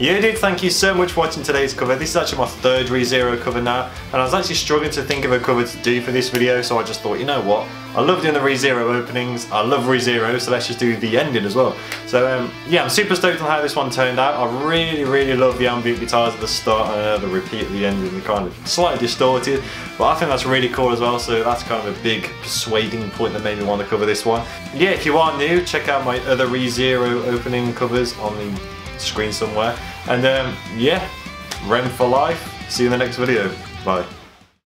Yeah dude, thank you so much for watching today's cover. This is actually my third Re:Zero cover now, and I was actually struggling to think of a cover to do for this video, so I just thought, you know what, I love doing the Re:Zero openings, I love Re:Zero, so let's just do the ending as well. So yeah, I'm super stoked on how this one turned out. I really love the ambient guitars at the start and the repeat at the end, and they're kind of slightly distorted, but I think that's really cool as well, so that's kind of a big persuading point that made me want to cover this one. And yeah, if you are new, check out my other Re:Zero opening covers on the screen somewhere, and yeah, Rem for life. See you in the next video. Bye.